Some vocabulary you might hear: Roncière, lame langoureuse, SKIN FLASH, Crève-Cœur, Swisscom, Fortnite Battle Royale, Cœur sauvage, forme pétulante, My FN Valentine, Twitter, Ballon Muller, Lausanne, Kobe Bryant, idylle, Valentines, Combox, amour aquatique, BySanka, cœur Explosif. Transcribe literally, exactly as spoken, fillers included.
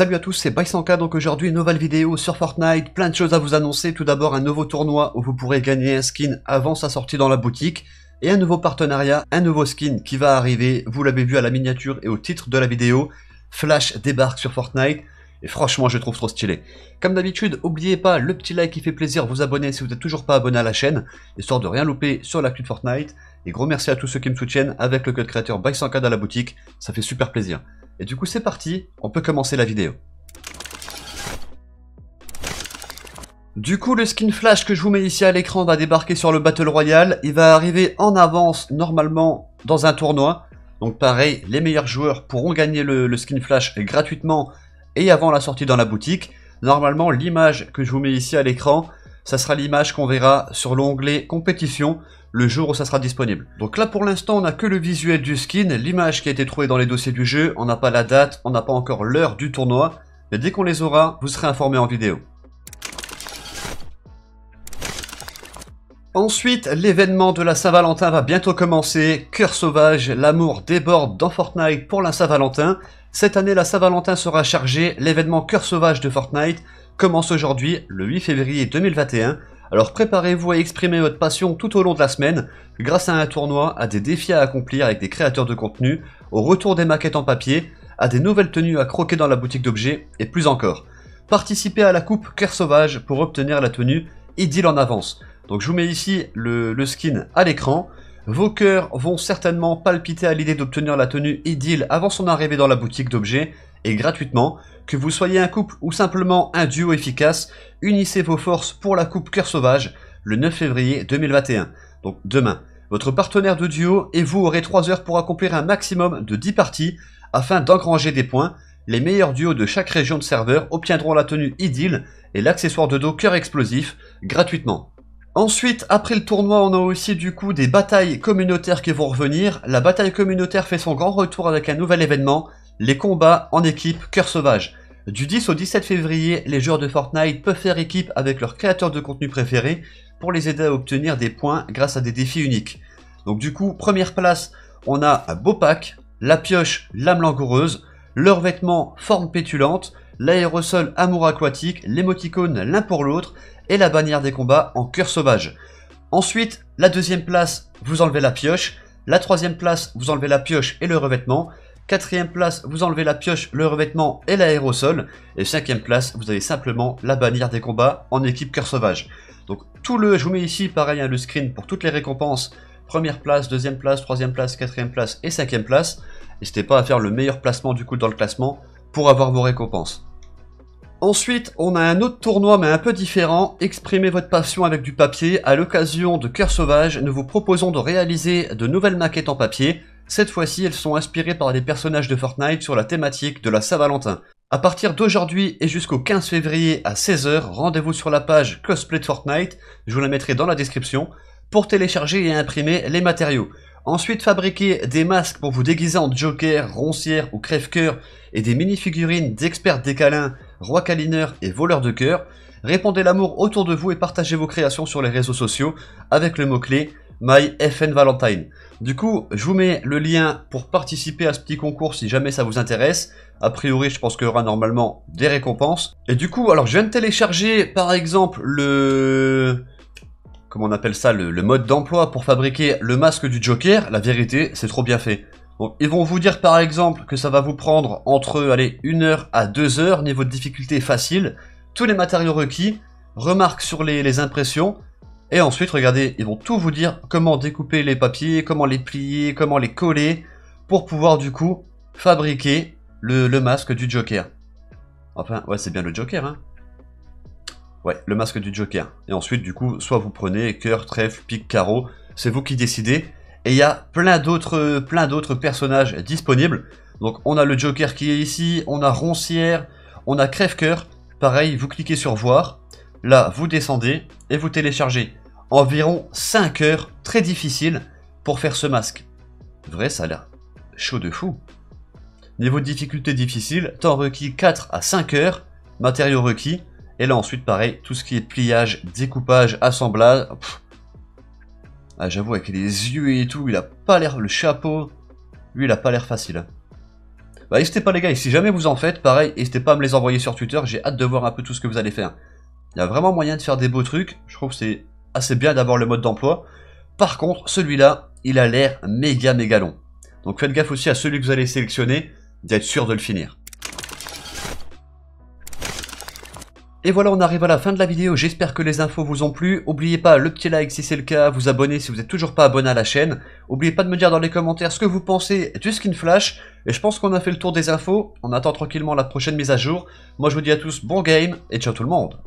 Salut à tous, c'est BySanka, donc aujourd'hui une nouvelle vidéo sur Fortnite, plein de choses à vous annoncer. Tout d'abord un nouveau tournoi où vous pourrez gagner un skin avant sa sortie dans la boutique, et un nouveau partenariat, un nouveau skin qui va arriver, vous l'avez vu à la miniature et au titre de la vidéo, Flash débarque sur Fortnite, et franchement je trouve trop stylé. Comme d'habitude, n'oubliez pas le petit like qui fait plaisir, vous abonner si vous n'êtes toujours pas abonné à la chaîne, histoire de rien louper sur l'actu de Fortnite, et gros merci à tous ceux qui me soutiennent avec le code créateur BySanka dans la boutique, ça fait super plaisir. Et du coup c'est parti, on peut commencer la vidéo. Du coup le skin Flash que je vous mets ici à l'écran va débarquer sur le Battle Royale. Il va arriver en avance normalement dans un tournoi. Donc pareil, les meilleurs joueurs pourront gagner le, le skin Flash gratuitement et avant la sortie dans la boutique. Normalement l'image que je vous mets ici à l'écran, ça sera l'image qu'on verra sur l'onglet compétition le jour où ça sera disponible. Donc là pour l'instant on n'a que le visuel du skin, l'image qui a été trouvée dans les dossiers du jeu, on n'a pas la date, on n'a pas encore l'heure du tournoi, mais dès qu'on les aura, vous serez informés en vidéo. Ensuite, l'événement de la Saint-Valentin va bientôt commencer, Cœur sauvage, l'amour déborde dans Fortnite pour la Saint-Valentin. Cette année la Saint-Valentin sera chargée, l'événement Cœur sauvage de Fortnite commence aujourd'hui, le huit février deux mille vingt et un. Alors préparez-vous à exprimer votre passion tout au long de la semaine, grâce à un tournoi, à des défis à accomplir avec des créateurs de contenu, au retour des maquettes en papier, à des nouvelles tenues à croquer dans la boutique d'objets, et plus encore. Participez à la coupe Cœur sauvage pour obtenir la tenue idylle en avance. Donc je vous mets ici le, le skin à l'écran. Vos cœurs vont certainement palpiter à l'idée d'obtenir la tenue idylle avant son arrivée dans la boutique d'objets, et gratuitement. Que vous soyez un couple ou simplement un duo efficace, unissez vos forces pour la coupe Cœur sauvage le neuf février deux mille vingt et un, donc demain. Votre partenaire de duo et vous aurez trois heures pour accomplir un maximum de dix parties afin d'engranger des points. Les meilleurs duos de chaque région de serveur obtiendront la tenue idylle et l'accessoire de dos cœur explosif gratuitement. Ensuite, après le tournoi, on a aussi du coup des batailles communautaires qui vont revenir. La bataille communautaire fait son grand retour avec un nouvel événement, les combats en équipe Cœur sauvage. Du dix au dix-sept février, les joueurs de Fortnite peuvent faire équipe avec leurs créateurs de contenu préférés pour les aider à obtenir des points grâce à des défis uniques. Donc du coup, première place, on a un beau pack, la pioche lame langoureuse, leurs vêtements forme pétulante, l'aérosol amour aquatique, l'émoticône l'un pour l'autre et la bannière des combats en cœur sauvage. Ensuite, la deuxième place, vous enlevez la pioche, la troisième place, vous enlevez la pioche et le revêtement, quatrième place, vous enlevez la pioche, le revêtement et l'aérosol. Et cinquième place, vous avez simplement la bannière des combats en équipe cœur sauvage. Donc tout le, je vous mets ici pareil hein, le screen pour toutes les récompenses. Première place, deuxième place, troisième place, quatrième place et cinquième place. N'hésitez pas à faire le meilleur placement du coup dans le classement pour avoir vos récompenses. Ensuite, on a un autre tournoi mais un peu différent. Exprimez votre passion avec du papier. À l'occasion de Cœur sauvage, nous vous proposons de réaliser de nouvelles maquettes en papier. Cette fois-ci, elles sont inspirées par des personnages de Fortnite sur la thématique de la Saint-Valentin. A partir d'aujourd'hui et jusqu'au quinze février à seize heures, rendez-vous sur la page Cosplay de Fortnite, je vous la mettrai dans la description, pour télécharger et imprimer les matériaux. Ensuite, fabriquez des masques pour vous déguiser en Joker, Roncière ou Crève-Cœur et des mini-figurines d'experts décalins, rois câlineurs et voleurs de cœur. Répandez l'amour autour de vous et partagez vos créations sur les réseaux sociaux avec le mot-clé My F N Valentine. Du coup, je vous mets le lien pour participer à ce petit concours si jamais ça vous intéresse. A priori, je pense qu'il y aura normalement des récompenses. Et du coup, alors je viens de télécharger par exemple le... Comment on appelle ça, le, le mode d'emploi pour fabriquer le masque du Joker. La vérité, c'est trop bien fait. Donc, ils vont vous dire par exemple que ça va vous prendre entre, allez, une heure à deux heures, niveau de difficulté facile. Tous les matériaux requis, remarques sur les, les impressions. Et ensuite, regardez, ils vont tout vous dire comment découper les papiers, comment les plier, comment les coller, pour pouvoir du coup fabriquer le, le masque du Joker. Enfin, ouais, c'est bien le Joker, hein. Ouais, le masque du Joker. Et ensuite, du coup, soit vous prenez cœur, trèfle, pique, carreau, c'est vous qui décidez. Et il y a plein d'autres plein d'autres personnages disponibles. Donc, on a le Joker qui est ici, on a Roncière, on a Crève-Cœur. Pareil, vous cliquez sur voir. Là, vous descendez et vous téléchargez. Environ cinq heures, très difficile, pour faire ce masque. Vrai, ça a l'air chaud de fou. Niveau de difficulté difficile, temps requis quatre à cinq heures, matériaux requis. Et là ensuite, pareil, tout ce qui est pliage, découpage, assemblage. Ah, j'avoue, avec les yeux et tout, il a pas l'air, le chapeau, lui, il a pas l'air facile. Bah n'hésitez pas les gars, et si jamais vous en faites, pareil, n'hésitez pas à me les envoyer sur Twitter, j'ai hâte de voir un peu tout ce que vous allez faire. Il y a vraiment moyen de faire des beaux trucs, je trouve que c'est assez bien d'avoir le mode d'emploi. Par contre, celui-là, il a l'air méga méga long. Donc faites gaffe aussi à celui que vous allez sélectionner, d'être sûr de le finir. Et voilà, on arrive à la fin de la vidéo, j'espère que les infos vous ont plu. N'oubliez pas le petit like si c'est le cas, vous abonner si vous n'êtes toujours pas abonné à la chaîne. N'oubliez pas de me dire dans les commentaires ce que vous pensez du skin flash. Et je pense qu'on a fait le tour des infos, on attend tranquillement la prochaine mise à jour. Moi je vous dis à tous bon game et ciao tout le monde.